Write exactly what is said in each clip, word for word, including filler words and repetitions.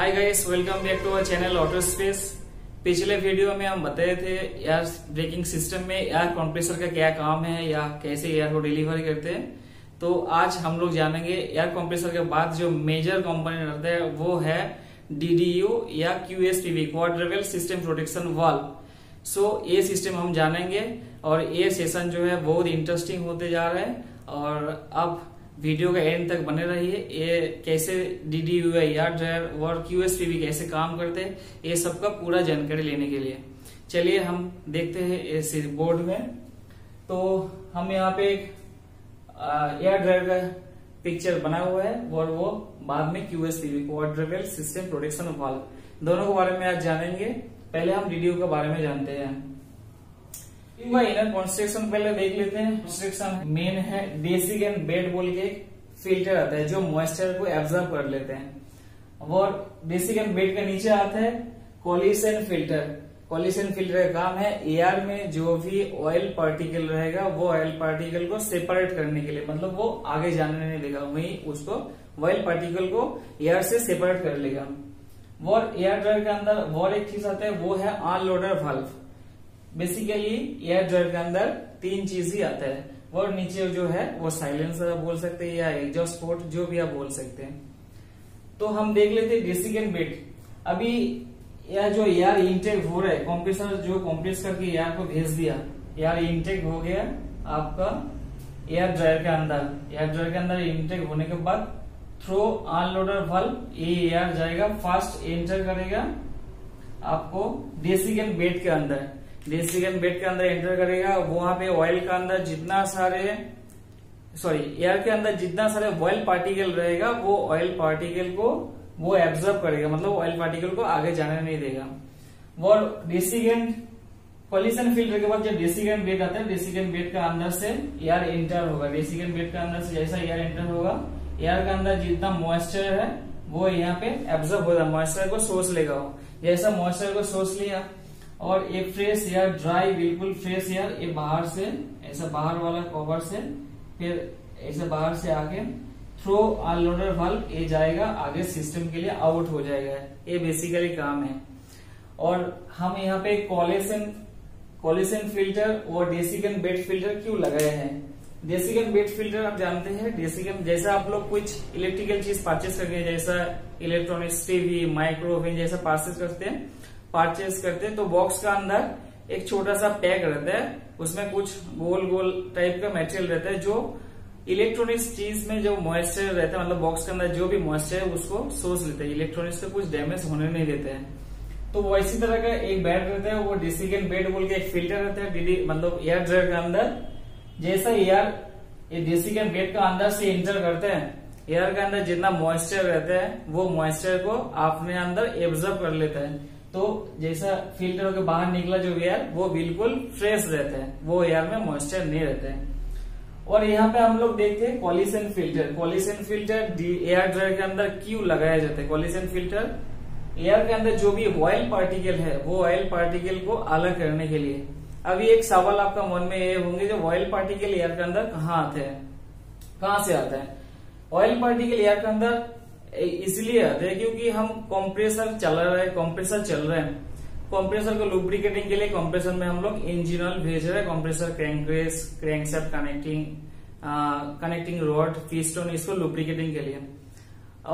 Hi guys, welcome back to our channel auto space. पिछले video में हम बताए थे एयर ब्रेकिंग सिस्टम में एयर कंप्रेसर का क्या काम है या कैसे एयर को डिलीवर करते हैं। तो आज हम लोग जानेंगे एयर कंप्रेसर के बाद जो मेजर कंपोनेंट रहता है वो है डीडीयू या QSPV quadruple system protection valve. So ये सिस्टम हम जानेंगे और ये सेशन जो है बहुत इंटरेस्टिंग होते जा रहा है और अब वीडियो के एंड तक बने रहिए। ये कैसे डीडीयू या ड्रायर और क्यूएसपीवी कैसे काम करते हैं ये सबका पूरा जानकारी लेने के लिए चलिए हम देखते हैं इस बोर्ड में। तो हम यहाँ पे एक एयर ड्रायर का पिक्चर बना हुआ है और वो बाद में QSPV quadruple system protection valve, दोनों के बारे में आज जानेंगे। पहले हम डीडीयू के बारे में जानते हैं। इनर कॉन्स्ट्रक्शन पहले देख लेते हैं। कॉन्स्ट्रक्शन मेन है बेसिक एंड बेड बोल के फिल्टर आता है जो मॉइस्चर को एब्जॉर्ब कर लेते हैं और बेसिक एंड बेड के नीचे आता है कोलिशन फिल्टर। कोलिशन फिल्टर का काम है एयर में जो भी ऑयल पार्टिकल रहेगा वो ऑयल पार्टिकल को सेपरेट करने के लिए, मतलब वो आगे जाने नहीं देगा, वही उसको ऑयल पार्टिकल को एयर से सेपरेट कर लेगा। और एयर ड्रायर के अंदर और एक चीज आता है वो है unloader valve. Basically air dryer के अंदर तीन चीज ही आता है और नीचे जो है वो साइलेंसर बोल सकते हैं या एग्जॉस्ट पोर्ट, जो भी आप बोल सकते हैं। तो हम देख लेते हैं बेसिक एंड बेड। अभी यह जो एयर इनटेक हो रहा है, कंप्रेसर जो कंप्रेस करके एयर को भेज दिया, एयर इनटेक हो गया आपका एयर ड्रायर के अंदर। एयर ड्रायर के अंदर इनटेक होने के बाद थ्रो अनलोडर वाल्व ये एयर जाएगा, फर्स्ट एंटर करेगा आपको बेसिक एंड बेड के अंदर। बेसिक बेड के अंदर एंटर करेगा, वहां पे ऑयल के अंदर जितना सारे सॉरी एयर के अंदर जितना सारे ऑयल पार्टिकल रहेगा वो ऑयल पार्टिकल को वो एब्जॉर्ब करेगा, मतलब ऑयल पार्टिकल को आगे जाने नहीं देगा। वो डेसिकेंट कोलिशन फिल्टर के बाद जब डेसिकेंट बेड आता है, डेसिकेंट बेड के अंदर से एयर एंटर होगा। डेसिकेंट बेड के अंदर से जैसा एयर एंटर होगा, एयर के अंदर जितना मॉइस्चर है वो यहाँ पे एब्जॉर्ब होगा, मॉइस्चर को सोच लेगा। जैसा मॉइस्चर को सोच लिया और एक फ्रेश एयर, ड्राई बिल्कुल फ्रेश एयर ये बाहर से ऐसा बाहर वाला कवर से फिर ऐसे बाहर से आगे थ्रो अनलोडर वाल्व ये जाएगा आगे सिस्टम के लिए आउट हो जाएगा। ये बेसिकली काम है। और हम यहाँ पे कोलिशन कोलिशन फिल्टर और डेसिकेंट बेड फिल्टर क्यों लगाए हैं। डेसिकेंट बेड फिल्टर आप जानते हैं, डेसिकेंट जैसा आप लोग कुछ इलेक्ट्रिकल चीज परचेस करके जैसा इलेक्ट्रॉनिक्स, टीवी, माइक्रोवेव जैसा परचेस करते हैं परचेज करते हैं तो बॉक्स का अंदर एक छोटा सा पैक रहता है, उसमें कुछ गोल गोल टाइप का मटेरियल रहता है जो इलेक्ट्रॉनिक्स चीज में जो मॉइस्चर रहता है, मतलब बॉक्स के अंदर जो भी मॉइस्चर है उसको सोच लेता है, इलेक्ट्रॉनिक्स को कुछ डैमेज होने नहीं देते हैं। तो वैसी तरह का एक बेड रहता है, वो डेसिकेंट बेड बोल के एक फिल्टर रहता है डीडी मतलब एयर ड्रायर के अंदर। जैसा एयर डेसिकेंट बेड का अंदर से एंटर करते हैं, एयर के अंदर जितना मॉइस्चर रहता है वो मॉइस्चर को अपने अंदर एब्जॉर्ब कर लेता है। तो जैसा फिल्टर के बाहर निकला जो एयर वो बिल्कुल फ्रेश रहता है, वो एयर में मॉइस्चर नहीं रहता है। और यहाँ पे हम लोग देखते हैं collision filter. Collision filter air dryer के अंदर क्यों लगाया जाता है। कोलिशन फिल्टर एयर के अंदर जो भी ऑयल पार्टिकल है वो ऑयल पार्टिकल को अलग करने के लिए। अभी एक सवाल आपका मन में ये होंगे जो ऑयल पार्टिकल एयर के अंदर कहाँ आते हैं, कहाँ से आता है। ऑयल पार्टिकल एयर के अंदर इसलिए आते हैं क्योंकि हम कंप्रेसर चला रहे हैं, कंप्रेसर चल रहे हैं, कंप्रेसर को लुब्रिकेटिंग के लिए कंप्रेसर में हम लोग इंजन ऑयल भेज रहे हैं, compressor crank race, crankshaft connecting connecting rod, piston, इसको लुब्रिकेटिंग के लिए।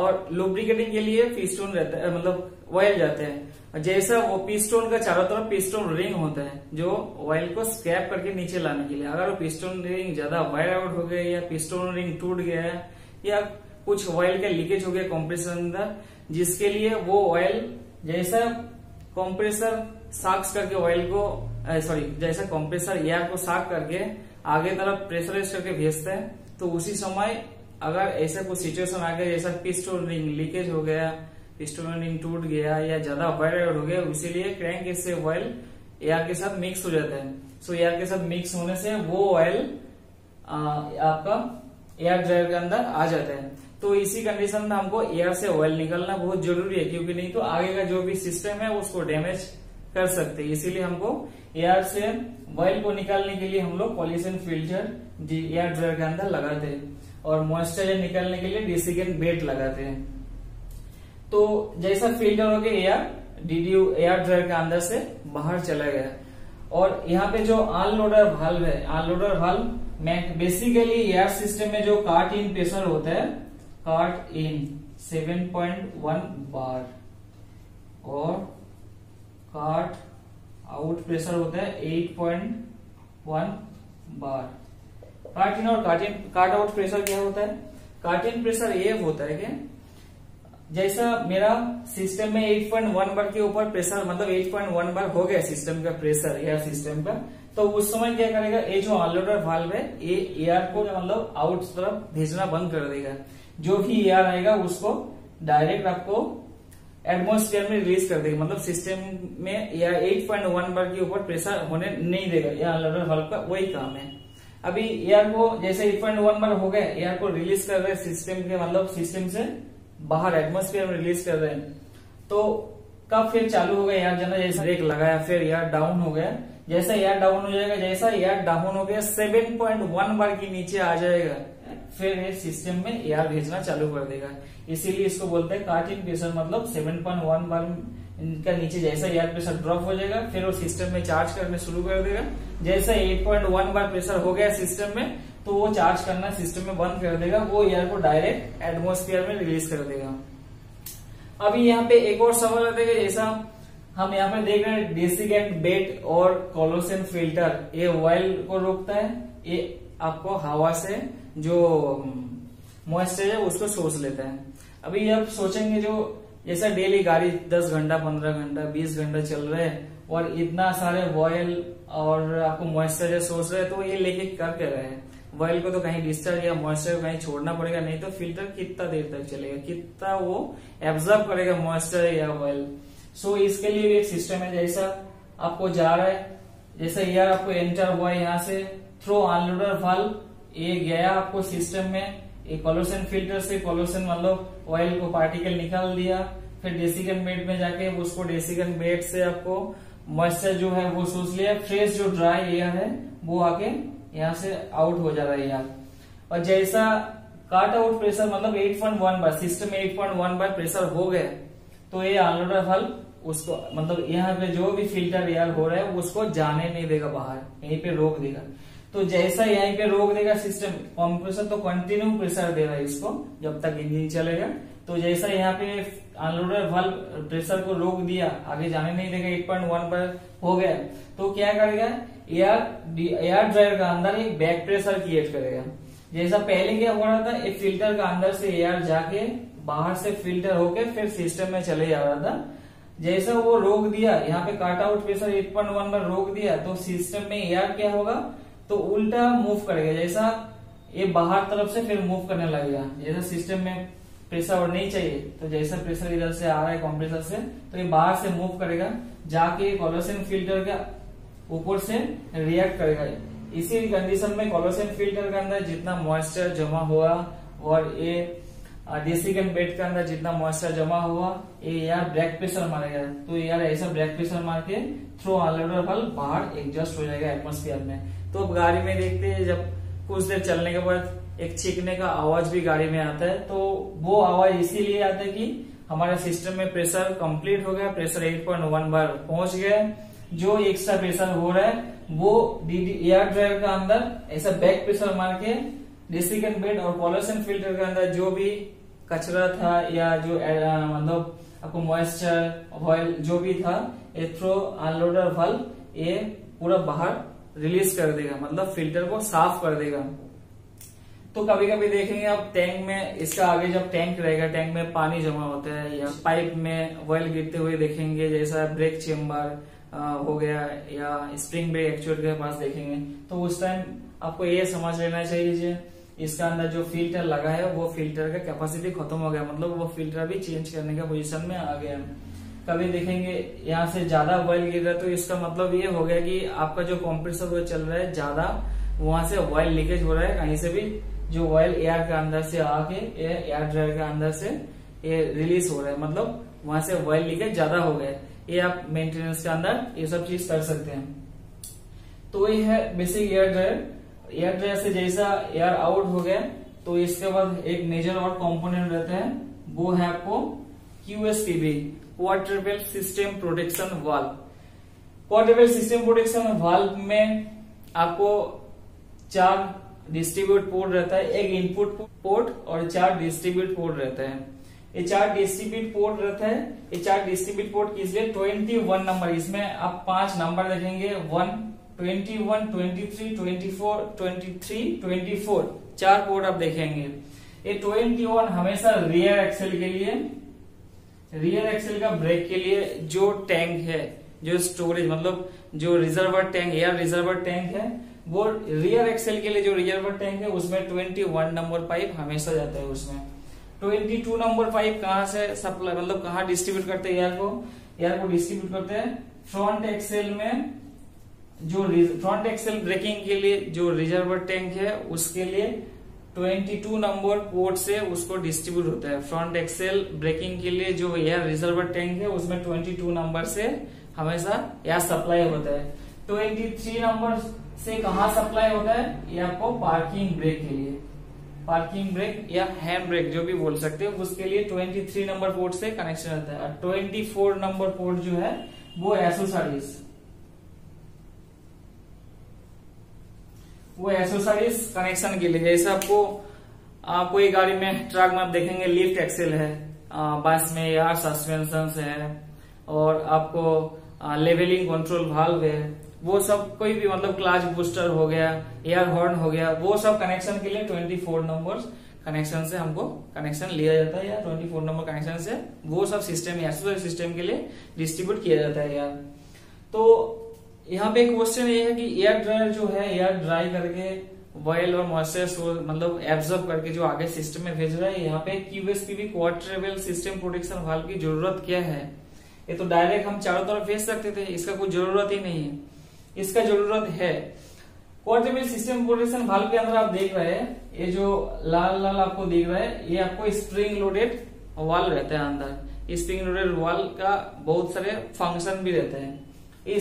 और लुब्रिकेटिंग के लिए पिस्टन रहता है, मतलब ऑयल जाते हैं। जैसा वो पिस्टन का चारों तरफ पिस्टन रिंग होता है जो ऑयल को स्क्रैप करके नीचे लाने के लिए। अगर वो पिस्टन रिंग ज्यादा वायर आउट हो गया या पिस्टन रिंग टूट गया है या कुछ ऑयल का लीकेज हो गया कंप्रेसर अंदर, जिसके लिए वो ऑयल जैसा कंप्रेसर साक्स करके ऑयल को सॉरी जैसा कंप्रेसर एयर को साक करके आगे तरफ प्रेशराइज करके भेजता है, तो उसी समय अगर ऐसा कुछ सिचुएशन आ गया जैसा पिस्टन रिंग लीकेज हो गया, पिस्टन रिंग टूट गया या ज्यादा वायर हो गया, इसीलिए क्रैंक से ऑयल एयर के साथ मिक्स हो जाता है। सो एयर के साथ मिक्स होने से वो ऑयल आपका एयर ड्रायर के अंदर आ जाता है। तो इसी कंडीशन में हमको एयर से ऑयल निकलना बहुत जरूरी है क्योंकि नहीं तो आगे का जो भी सिस्टम है उसको डैमेज कर सकते हैं। इसीलिए हमको एयर से ऑयल को निकालने के लिए हम लोग कोलिशन फिल्टर एयर ड्रायर के अंदर लगाते हैं और मॉइस्चर निकालने के लिए डेसिकेंट बेड लगाते हैं। तो जैसा फिल्टर हो गया एयर डीडीयू एयर ड्रायर के अंदर से बाहर चला गया। और यहाँ पे जो अनलोडर वाल्व है, अनलोडर वाल्व में बेसिकली एयर सिस्टम में जो कार्ट इन प्रेशर होता है, कार्ट इन सात पॉइंट एक बार और कार्ट आउट प्रेशर होता है आठ पॉइंट एक बार। कार्ट इन और cut in cut out pressure क्या होता है? कार्ट इन प्रेशर ये होता है कि जैसा मेरा सिस्टम में आठ पॉइंट एक बार के ऊपर प्रेशर, मतलब आठ पॉइंट एक बार हो गया सिस्टम का प्रेशर एयर सिस्टम का, तो उस समय क्या करेगा, ये जो अनलोडर वाल्व है ये एयर को मतलब आउट तरफ भेजना बंद कर देगा। जो भी एयर आएगा उसको डायरेक्ट आपको एटमोस्फेयर में रिलीज कर देगा, मतलब सिस्टम में एयर आठ पॉइंट एक बार के ऊपर प्रेशर होने नहीं देगा। यह अनलोडर वाल्व का वही काम है। अभी एयर को जैसे आठ पॉइंट एक बार हो गए, एयर को रिलीज कर रहे हैं सिस्टम के, मतलब सिस्टम से बाहर एटमोस्फेयर में रिलीज कर रहे हैं। तो कब फिर चालू हो गया एयर जाना, जैसे ब्रेक लगाया फिर एयर डाउन हो गया, जैसा एयर डाउन हो जाएगा, जैसा एयर डाउन हो गया सेवन पॉइंट वन बार के नीचे आ जाएगा, फिर ये सिस्टम में एयर भेजना चालू कर देगा। इसीलिए इसको बोलते हैं कार्ट इन प्रेशर, मतलब सात पॉइंट एक बार इनका नीचे जैसा एयर प्रेशर ड्रॉप हो जाएगा फिर वो सिस्टम में चार्ज करना शुरू कर देगा। जैसा आठ पॉइंट एक बार प्रेशर हो गया सिस्टम में, तो वो चार्ज करना सिस्टम में बंद कर देगा, वो एयर को डायरेक्ट एटमोस्फेयर में रिलीज कर देगा। अभी यहाँ पे एक और सवाल आता है, जैसा हम यहाँ पे देख रहे हैं डेसिकेंट बेड और कोलोसेंट फिल्टर, ये ऑयल को रोकता है, ये आपको हवा से जो मॉइस्चर है उसको सोच लेता है। अभी आप सोचेंगे जो जैसा डेली गाड़ी दस घंटा पंद्रह घंटा बीस घंटा चल रहे हैं और इतना सारे ऑयल और आपको मॉइस्चर सोच रहे हैं, तो ये लेके कर क्या रहे हैं, ऑयल को तो कहीं डिस्चार्ज या मॉइस्चर को कहीं छोड़ना पड़ेगा, नहीं तो फिल्टर कितना देर तक चलेगा, कितना वो एब्जॉर्ब करेगा मॉइस्चर या ऑयल। सो इसके लिए भी एक सिस्टम है, जैसा आपको जा रहा है, जैसा एयर आपको एंटर हुआ यहाँ से थ्रो अनलोडर वाल्व, ये गया आपको सिस्टम में, एक कोलोसेंट फिल्टर से कोलोसेंट मतलब ऑयल को पार्टिकल निकाल दिया, फिर डेसिकेंट बेड में जाके उसको डेसिकेंट बेड से आपको मॉइस्चर जो है वो सोच लिया, फ्रेश जो ड्राई एयर है वो आके यहाँ से आउट हो जा रहा है यार। और जैसा कार्ट आउट प्रेशर, मतलब आठ पॉइंट एक बार सिस्टम में आठ पॉइंट एक बार प्रेशर हो गया, तो ये अनलोडर वाल्व उसको मतलब यहाँ पे जो भी फिल्टर एयर हो रहा है उसको जाने नहीं देगा बाहर, यहीं पे रोक देगा। तो जैसा यहीं पे रोक देगा सिस्टम, कंप्रेसर तो कंटिन्यू प्रेशर दे रहा है इसको जब तक इंजन चलेगा, तो जैसा यहाँ पे अनलोडर वाल्व प्रेशर को रोक दिया, आगे जाने नहीं देगा, आठ पॉइंट एक बार हो गया, तो क्या करेगा एयर एयर ड्रायर का अंदर एक बैक प्रेशर क्रिएट करेगा। जैसा पहले क्या हो रहा था, एक फिल्टर का अंदर से एयर जाके बाहर से फिल्टर होके फिर सिस्टम में चले जा रहा था, जैसा वो रोक दिया यहाँ पे कार्ट आउट प्रेशर आठ पॉइंट एक बार रोक दिया, तो सिस्टम में एयर क्या होगा, तो उल्टा मूव करेगा, जैसा ये बाहर तरफ से फिर मूव करने लगेगा। जैसा सिस्टम में प्रेशर और नहीं चाहिए, तो जैसा प्रेशर इधर से आ रहा है कंप्रेसर से, तो ये बाहर से मूव करेगा जाके कोलोसेंट फिल्टर का ऊपर से रिएक्ट करेगा। इसी कंडीशन में कोलोसेंट फिल्टर के अंदर जितना मॉइस्चर जमा हुआ और ये डेसिकेंट बेड के अंदर जितना मॉइस्चर जमा हुआ, ये यार ब्रेक प्रेशर मारेगा, तो यार ऐसा ब्रेक प्रेशर मार के थ्रो अनलोडर वाल्व बाहर एग्जॉस्ट हो जाएगा एटमोस्फेयर में। तो अब गाड़ी में देखते हैं, जब कुछ देर चलने के बाद एक चीखने का आवाज भी गाड़ी में आता है, तो वो आवाज इसीलिए आता है कि हमारे सिस्टम में प्रेशर कंप्लीट हो गया, प्रेशर आठ पॉइंट एक बार पहुंच गया, जो एक्स्ट्रा प्रेशर हो रहा है वो एयर ड्रायर का अंदर ऐसा बैक प्रेशर मार के डेसिकेंट बेड और कोलोसेंट फिल्टर के अंदर जो भी कचरा था या जो मतलब आपको मॉइस्चर ऑयल जो भी था, ये थ्रो अनलोडर वाल्व ये पूरा बाहर रिलीज कर देगा, मतलब फिल्टर को साफ कर देगा। तो कभी कभी देखेंगे आप टैंक में, इसका आगे जब टैंक रहेगा, टैंक में पानी जमा होता है या पाइप में ऑयल गिरते हुए देखेंगे, जैसा ब्रेक चेम्बर हो गया या स्प्रिंग ब्रेक एक्चुएटर के पास देखेंगे, तो उस टाइम आपको ये समझ लेना चाहिए इसका अंदर जो फिल्टर लगा है वो फिल्टर का कैपेसिटी खत्म हो गया, मतलब वो फिल्टर भी चेंज करने का पोजिशन में आ गया। कभी देखेंगे यहाँ से ज्यादा ऑयल गिर रहा है, तो इसका मतलब ये हो गया कि आपका जो कंप्रेसर वो चल रहा है ज्यादा, वहां से ऑयल लीकेज हो रहा है, कहीं से भी जो ऑयल एयर के अंदर से आके एयर ड्रायर के अंदर से ये रिलीज हो रहा है, मतलब वहां से ऑयल लीकेज ज्यादा हो गया। ये आप मेंटेनेंस के अंदर ये सब चीज कर सकते हैं। तो ये है basic air dryer. Air dryer से जैसा एयर आउट हो गया, तो इसके बाद एक मेजर और कॉम्पोनेंट रहता है, वो है आपको QSCV quadruple system protection valve. Quadruple system protection valve में आपको चार डिस्ट्रीब्यूट पोर्ट रहता है, एक इनपुट पोर्ट और चार डिस्ट्रीब्यूट पोर्ट रहता है। ये चार डिस्ट्रीब्यूट पोर्ट रहता है। ये चार डिस्ट्रीब्यूट पोर्ट किस लिए? ट्वेंटी वन नंबर, इसमें आप पांच नंबर देखेंगे, one, twenty one, twenty three, twenty four, twenty three, twenty four, चार पोर्ट आप देखेंगे। ये ट्वेंटी वन हमेशा रियर एक्सेल के लिए, रियर एक्सेल का ब्रेक के लिए जो टैंक है, जो स्टोरेज मतलब जो reservoir tank, air reservoir tank है, वो रियर एक्सेल के लिए जो रिजर्वर टैंक है उसमें इक्कीस नंबर पाइप हमेशा जाता है। उसमें बाईस नंबर पाइप कहाँ से सप्लाई मतलब कहाँ डिस्ट्रीब्यूट करते हैं एयर को? एयर को डिस्ट्रीब्यूट करते हैं फ्रंट एक्सेल में, जो फ्रंट एक्सेल ब्रेकिंग के लिए जो रिजर्वर टैंक है उसके लिए बाईस नंबर पोर्ट से उसको डिस्ट्रीब्यूट होता है। फ्रंट एक्सेल ब्रेकिंग के लिए जो एयर रिजर्वर टैंक है उसमें बाईस नंबर से हमेशा एयर सप्लाई होता है। तेईस नंबर से कहाँ सप्लाई होता है? ये आपको पार्किंग ब्रेक के लिए, पार्किंग ब्रेक या हैंड ब्रेक जो भी बोल सकते हो, उसके लिए तेईस नंबर पोर्ट से कनेक्शन रहता है। और चौबीस नंबर पोर्ट जो है वो एसओ सर्विस, वो एसओ सर्विस कनेक्शन के लिए। जैसे आपको कोई गाड़ी में, ट्रक में आप देखेंगे लिफ्ट एक्सेल है, बस में यार सस्पेंशन है, और आपको लेवलिंग कंट्रोल वाल्व है, वो सब कोई भी मतलब क्लच बूस्टर हो गया, एयर हॉर्न हो गया, वो सब कनेक्शन के लिए चौबीस नंबर कनेक्शन से हमको कनेक्शन लिया जाता है, या चौबीस नंबर कनेक्शन से वो सब सिस्टम एसओ सिस्टम के लिए डिस्ट्रीब्यूट किया जाता है यार। तो यहाँ पे एक क्वेश्चन ये है कि एयर ड्रायर जो है, एयर ड्राई करके वॉयल और मॉइस्चर मतलब एब्जॉर्ब करके जो आगे सिस्टम में भेज रहा है, यहाँ पे QSPV quadruple system protection valve की जरूरत क्या है? ये तो डायरेक्ट हम चारों तरफ भेज सकते थे, इसका कोई जरूरत ही नहीं है। इसका जरूरत है क्वाड्रुपल सिस्टम प्रोटेक्शन वाल्व के अंदर आप देख रहे हैं, ये जो लाल लाल आपको दिख रहा है, ये आपको स्प्रिंग लोडेड वाल्व रहता है अंदर। स्प्रिंग लोडेड वाल्व का बहुत सारे फंक्शन भी रहते हैं।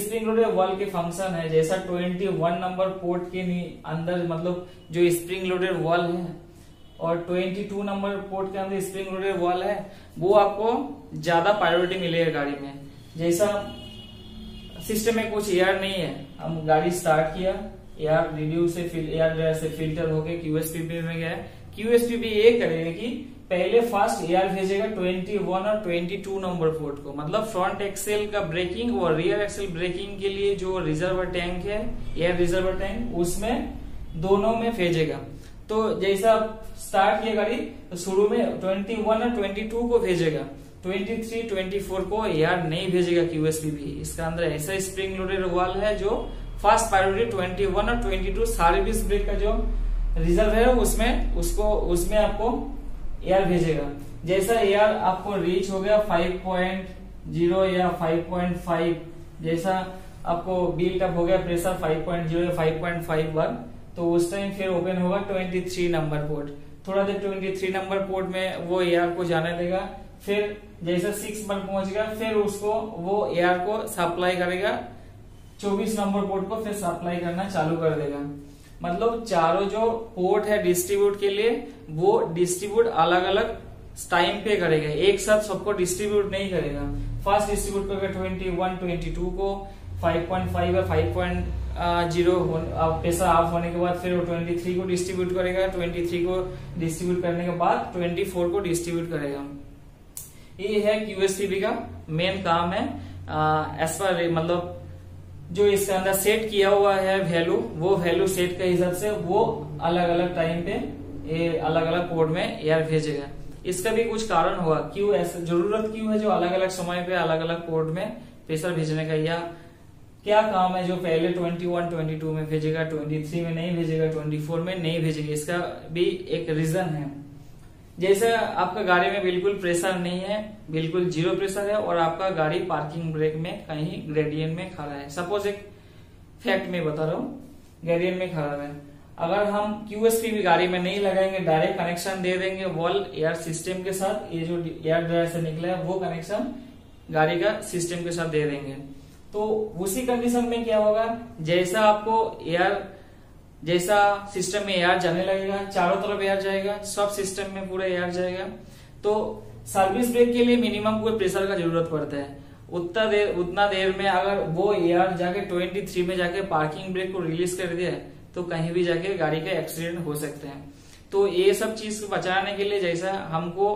स्प्रिंग लोडेड वाल्व के फंक्शन है जैसा इक्कीस नंबर पोर्ट के अंदर मतलब जो स्प्रिंग लोडेड वाल्व है, और बाईस नंबर पोर्ट के अंदर स्प्रिंग लोडेड वाल्व है, वो आपको ज्यादा प्रायोरिटी मिलेगा गाड़ी में। जैसा सिस्टम में कुछ एयर नहीं है, हम गाड़ी स्टार्ट किया, एयर रिड्यू से एयर ड्रायर से फिल्टर होके क्यूएसपीबी में गया। क्यूएसपीबी ये करेगा कि पहले फास्ट एयर भेजेगा इक्कीस और बाईस नंबर पोर्ट को, मतलब फ्रंट एक्सेल का ब्रेकिंग और रियर एक्सेल ब्रेकिंग के लिए जो रिजर्वर टैंक है, एयर रिजर्वर टैंक, उसमें दोनों में भेजेगा। तो जैसा स्टार्ट किया गाड़ी तो शुरू में ट्वेंटी वन और ट्वेंटी टू को भेजेगा, तेईस, चौबीस को एयर नहीं भेजेगा क्यूएसपीबी। इसका अंदर ऐसा स्प्रिंग लोडेड वाल्व है जो फर्स्ट प्रायोरिटी इक्कीस और बाईस सर्विस ब्रेक का जो रिजर्व है उसमें उसको उसमें आपको एयर भेजेगा। जैसा एयर आपको रीच हो गया पाँच पॉइंट ज़ीरो या पाँच पॉइंट पाँच, जैसा आपको बिल्ट अप हो गया प्रेशर पाँच पॉइंट ज़ीरो या पाँच पॉइंट पाँच बार, तो उस टाइम फिर ओपन होगा तेईस नंबर पोर्ट। थोड़ा देर तेईस नंबर पोर्ट में वो एयर को जाने देगा, फिर जैसे सिक्स पर पहुंच गया फिर उसको वो एयर को सप्लाई करेगा, चौबीस नंबर पोर्ट को फिर सप्लाई करना चालू कर देगा। मतलब चारों जो पोर्ट है डिस्ट्रीब्यूट के लिए, वो डिस्ट्रीब्यूट अलग अलग टाइम पे करेगा, एक साथ सबको डिस्ट्रीब्यूट नहीं करेगा। फर्स्ट डिस्ट्रीब्यूट करेगा ट्वेंटी वन ट्वेंटी टू को फाइव पॉइंट फाइव या फाइव पॉइंट जीरो पैसा ऑफ होने के बाद, फिर वो ट्वेंटी थ्री को डिस्ट्रीब्यूट करेगा, ट्वेंटी थ्री को डिस्ट्रीब्यूट करने के बाद ट्वेंटी फोर को डिस्ट्रीब्यूट करेगा। ये है क्यूएसपीबी का मेन काम है। एज पर मतलब जो इसके अंदर सेट किया हुआ है वैल्यू, वो वैल्यू सेट के हिसाब से वो अलग अलग टाइम पे ये अलग अलग पोर्ट में एयर भेजेगा। इसका भी कुछ कारण होगा, क्यों ऐसा जरूरत क्यों है जो अलग अलग समय पे अलग अलग पोर्ट में प्रेशर भेजने का, या क्या काम है जो पहले इक्कीस, बाईस में भेजेगा, तेईस में नहीं भेजेगा, चौबीस में नहीं भेजेगा, इसका भी एक रीजन है। जैसे आपका गाड़ी में बिल्कुल प्रेशर नहीं है, बिल्कुल जीरो प्रेशर है, और आपका गाड़ी पार्किंग ब्रेक में कहीं ग्रेडियंट में खड़ा है, सपोज एक फैक्ट में बता रहा हूँ, ग्रेडियंट में खड़ा है, अगर हम क्यूएसपीबी गाड़ी में नहीं लगाएंगे, डायरेक्ट कनेक्शन दे देंगे वॉल एयर सिस्टम के साथ, ये जो एयर ड्रायर से निकला है वो कनेक्शन गाड़ी का सिस्टम के साथ दे देंगे, तो उसी कंडीशन में क्या होगा, जैसा आपको एयर जैसा सिस्टम में एयर जाने लगेगा, चारों तरफ एयर जाएगा, सब सिस्टम में पूरा एयर जाएगा, तो सर्विस ब्रेक के लिए मिनिमम कोई प्रेशर का जरूरत पड़ता है, उतना देर उतना देर में अगर वो एयर जाके तेईस में जाके पार्किंग ब्रेक को रिलीज कर दिया तो कहीं भी जाके गाड़ी का एक्सीडेंट हो सकते हैं। तो ये सब चीज को बचाने के लिए जैसा हमको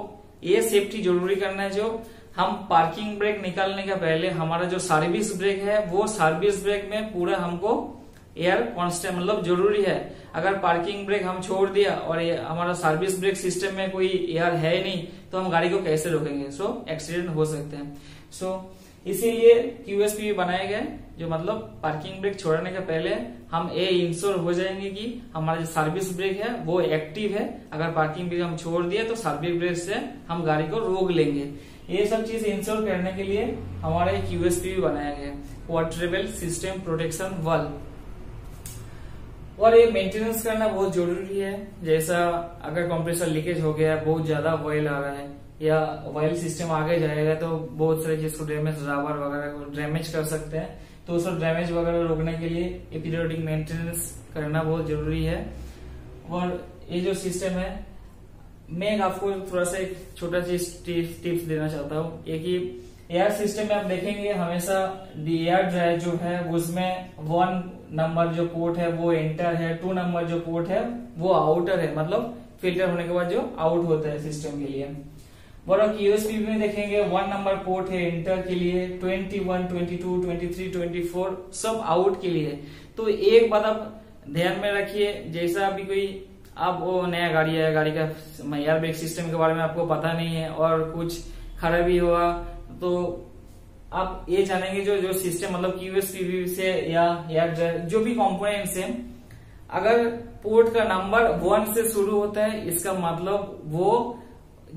ये सेफ्टी जरूरी करना है, जो हम पार्किंग ब्रेक निकालने के पहले हमारा जो सर्विस ब्रेक है वो सर्विस ब्रेक में पूरा हमको एयर कॉन्स्टेंट मतलब जरूरी है। अगर पार्किंग ब्रेक हम छोड़ दिया और हमारा सर्विस ब्रेक सिस्टम में कोई एयर है नहीं तो हम गाड़ी को कैसे रोकेंगे, सो एक्सीडेंट हो सकते हैं। सो इसीलिए क्यूएसपी बनाए गए, जो मतलब पार्किंग ब्रेक छोड़ने के पहले हम ए इंश्योर हो जाएंगे कि हमारा जो सर्विस ब्रेक है वो एक्टिव है, अगर पार्किंग ब्रेक हम छोड़ दिया तो सर्विस ब्रेक से हम गाड़ी को रोक लेंगे। ये सब चीज इंश्योर करने के लिए हमारा एक क्यूएसपी बनाया गया, क्वाड्रुपल सिस्टम प्रोटेक्शन वाल्व। और ये मेंटेनेंस करना बहुत जरूरी है, जैसा अगर कंप्रेसर लीकेज हो गया, बहुत ज्यादा ऑयल आ रहा है या ऑयल सिस्टम आगे जाएगा तो बहुत सारी चीज को डैमेज, रबर वगैरह को डैमेज कर सकते हैं। तो उसको डैमेज वगैरह रोकने के लिए ये पीरियोडिक मेंटेनेंस करना बहुत जरूरी है। और ये जो सिस्टम है, मैं आपको थोड़ा सा एक छोटा चीज टिप्स देना चाहता हूँ, ये कि एयर सिस्टम में आप देखेंगे हमेशा एयर ड्रायर जो है उसमें वन नंबर जो पोर्ट है वो एंटर है, टू नंबर जो पोर्ट है वो आउटर है, मतलब फिल्टर होने के बाद जो आउट होता है सिस्टम के लिए। और यूएसपी में देखेंगे वन नंबर पोर्ट है एंटर के लिए, इक्कीस, बाईस, तेईस, चौबीस सब आउट के लिए। तो एक बात आप ध्यान में रखिए, जैसा अभी कोई आप वो नया गाड़ी है, गाड़ी का एयर ब्रेक सिस्टम के बारे में आपको पता नहीं है और कुछ खराबी हुआ तो आप ये जानेंगे जो जो सिस्टम मतलब क्यूएसपीवी से या एयर जो भी कंपोनेंट्स हैं, अगर पोर्ट का नंबर वन से शुरू होता है इसका मतलब वो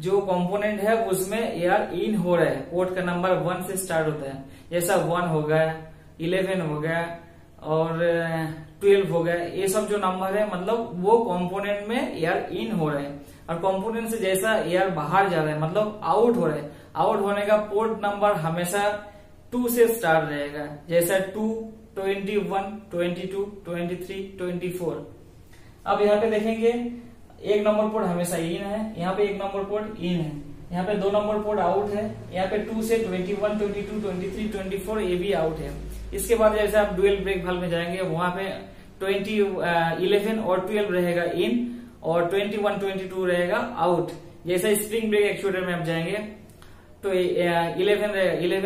जो कंपोनेंट है उसमें एयर इन हो रहा है, पोर्ट का नंबर वन से स्टार्ट होता है। जैसा वन हो गया, इलेवन हो गया और ट्वेल्व हो गया, ये सब जो नंबर है मतलब वो कंपोनेंट में एयर इन हो रहा है, और कंपोनेंट से जैसा एयर बाहर जा रहा है मतलब आउट हो रहा है। आउट होने का पोर्ट नंबर हमेशा टू से स्टार्ट रहेगा, जैसा two, twenty one, twenty two, twenty three, twenty four. अब यहाँ पे देखेंगे एक नंबर पोर्ट हमेशा इन है, यहाँ पे एक नंबर पोर्ट इन है, यहाँ पे दो नंबर पोर्ट आउट है, यहाँ पे टू से इक्कीस, बाईस, तेईस, चौबीस ये भी आउट है। इसके बाद जैसे आप डुअल ब्रेक वाल्व में जाएंगे वहां पे ट्वेंटी, इलेवन और ट्वेल्व रहेगा इन और इक्कीस, बाईस रहेगा आउट। जैसे स्प्रिंग ब्रेक एक्चुएटर में आप जाएंगे तो इलेवन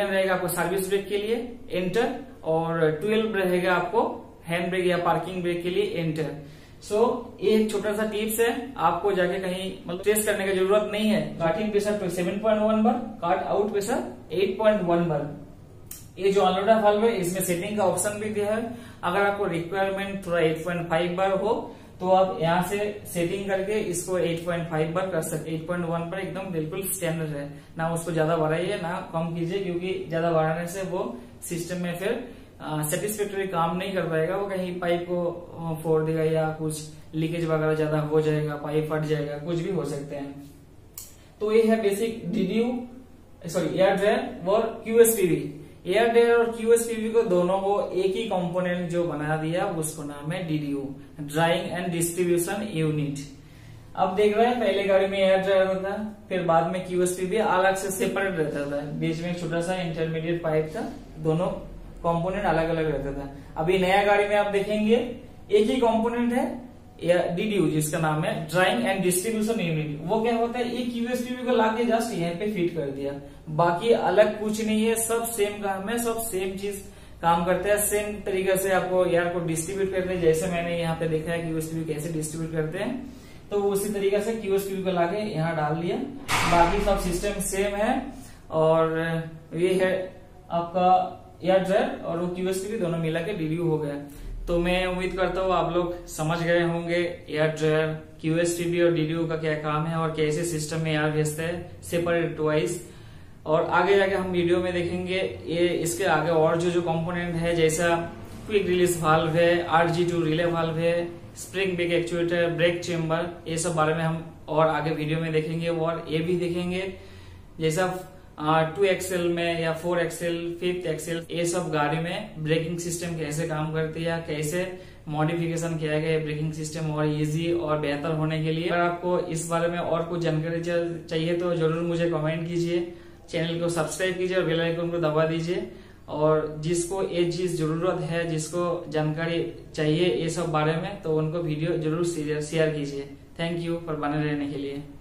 रहेगा आपको सर्विस ब्रेक के लिए एंटर और ट्वेल्व रहेगा आपको हैंड ब्रेक या पार्किंग ब्रेक के लिए एंटर। सो so, ये एक छोटा सा टिप्स है, आपको जाके कहीं मतलब टेस्ट करने की जरूरत नहीं है। Cut in pressure seven point one bar, cut out pressure eight point one bar. ये जो ऑलराउंडर वाल्व है इसमें सेटिंग का ऑप्शन भी दिया है, अगर आपको रिक्वायरमेंट थोड़ा एट पॉइंट फाइव बार हो तो आप यहाँ से सेटिंग करके इसको एट पॉइंट फाइव बार कर सकते। एट पॉइंट वन पर एकदम बिल्कुल स्टैंडर्ड है, ना उसको ज्यादा बढ़ाइए ना कम कीजिए, क्योंकि ज्यादा बढ़ाने से वो सिस्टम में फिर सेटिस्फेक्टरी काम नहीं कर पाएगा, वो कहीं पाइप को फोड़ देगा या कुछ लीकेज वगैरह ज्यादा हो जाएगा, पाइप फट जाएगा, कुछ भी हो सकते हैं। तो ये है basic DDU sorry air dryer और क्यूएसपीवी। एयर ड्रायर और क्यूएसपीवी को दोनों को एक ही कंपोनेंट जो बना दिया उसको नाम है DDU, drawing and distribution unit. अब देख रहे हैं पहले गाड़ी में एयर ड्रायर होता है, फिर बाद में क्यूएसपीवी अलग से सेपरेट रहता था, बीच में छोटा सा इंटरमीडिएट पाइप था, दोनों कंपोनेंट अलग अलग रहता था। अभी नया गाड़ी में आप देखेंगे एक ही कंपोनेंट है डीडीयू जिसका नाम है ड्राइंग एंड डिस्ट्रीब्यूशन यूनिट। वो क्या होता है, एक क्यूएसपीवी को लाके जस्ट यहाँ पे फिट कर दिया, बाकी अलग कुछ नहीं है, सब सेम काम है, सब सेम चीज काम करते हैं, सेम तरीके से आपको एयर को डिस्ट्रीब्यूट करते हैं। जैसे मैंने यहाँ पे देखा है क्यूएसपीवी कैसे डिस्ट्रीब्यूट करते हैं, तो उसी तरीके से क्यूएसपीवी को लाके यहाँ डाल दिया, बाकी सब सिस्टम सेम है। और ये है आपका एयर ड्रायर और वो क्यूएसपीवी दोनों मिला के डीडीयू हो गया। तो मैं उम्मीद करता हूँ आप लोग समझ गए होंगे एयर ड्रायर, क्यूएसपीवी और डीडीयू का क्या काम है और कैसे सिस्टम में एयर भेजते हैं सेपरेट वाइज। और आगे जाके हम वीडियो में देखेंगे ये इसके आगे और जो जो कंपोनेंट है, जैसा क्विक रिलीज वाल्व है, आरजी टू रिले वाल्व है, spring brake actuator, brake chamber, ये सब बारे में हम और आगे वीडियो में देखेंगे। और ये भी देखेंगे जैसा टू एक्सेल में या फोर एक्सेल फिफ्थ एक्सेल ये सब गाड़ी में ब्रेकिंग सिस्टम कैसे काम करती है, कैसे मॉडिफिकेशन किया गया ब्रेकिंग सिस्टम और इजी और बेहतर होने के लिए। अगर आपको इस बारे में और कुछ जानकारी चाहिए तो जरूर मुझे कमेंट कीजिए, चैनल को सब्सक्राइब कीजिए और बेल आइकन को दबा दीजिए। और जिसको ये चीज जरूरत है, जिसको जानकारी चाहिए ये सब बारे में, तो उनको वीडियो जरूर शेयर कीजिए। थैंक यू फॉर बने रहने के लिए।